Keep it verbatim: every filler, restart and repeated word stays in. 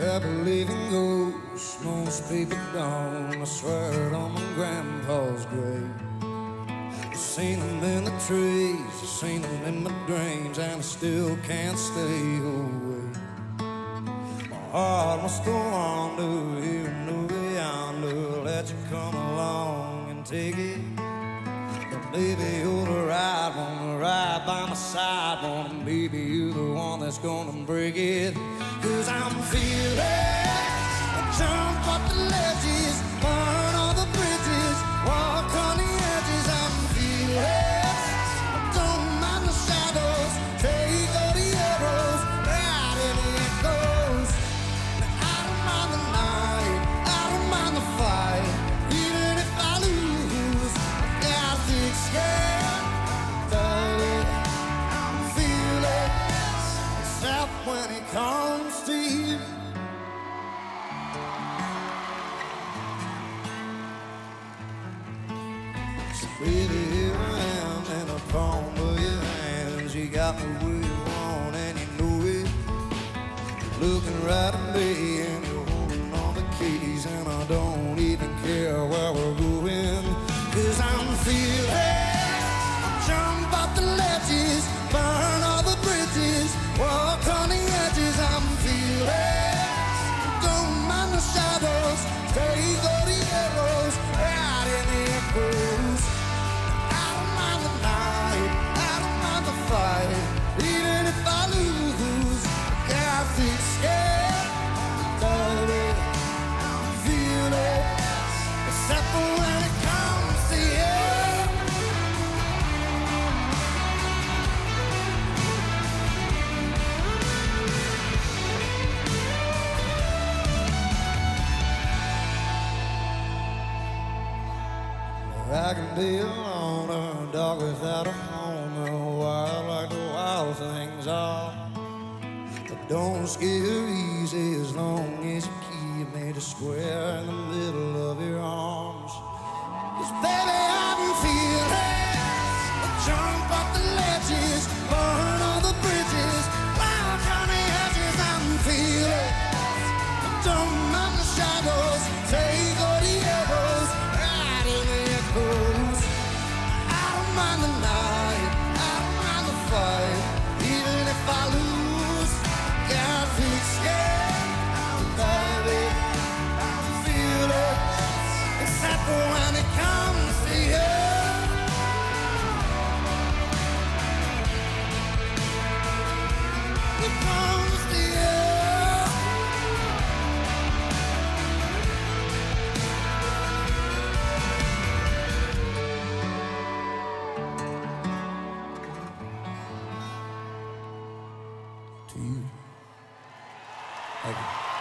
I believe in ghosts, most people don't. I swear it on my grandpa's grave. I've seen them in the trees, I've seen them in my dreams, and I still can't stay awake. My heart must go wander here and over yonder. Let you come along and take it. But maybe you're the right one, right by my side one. Maybe you're the one that's gonna break it. 'Cause I'm feeling a jump off the ledges, burn all the bridges, walk on the edges. I'm feeling I don't mind the shadows, take all the arrows, right in the echoes. I don't mind the night, I don't mind the fight, even if I lose, I got to escape. I'm feeling, except when it comes. Baby, here I am in the palm of your hands. You got me where you want and you know it. You're looking right at me and you're holding all the keys, and I don't even care where we're going. 'Cause I'm feeling I'll jump off the ledges, burn all the bridges, walk on the edges. I'm feeling don't mind the shadows, take all the arrows, right in the echoes. Even if I lose, I can't fix it. Love it, I'm feeling, except for when it comes to you. I can be alone or a dog without a home. Wild like the wild things are, but don't scare easy as long as you keep me to square in the middle of your arms. 'Cause baby, I've been feeling I jump off the ledges, burn all the bridges, walk on the edges. I'm feeling I don't mind the shadows, take all the arrows, right in the echoes. I don't mind the night, even if I lose, I can't fix it. I'm loving, I'm feeling, except for when it comes to you. It comes to you. To you. Thank you.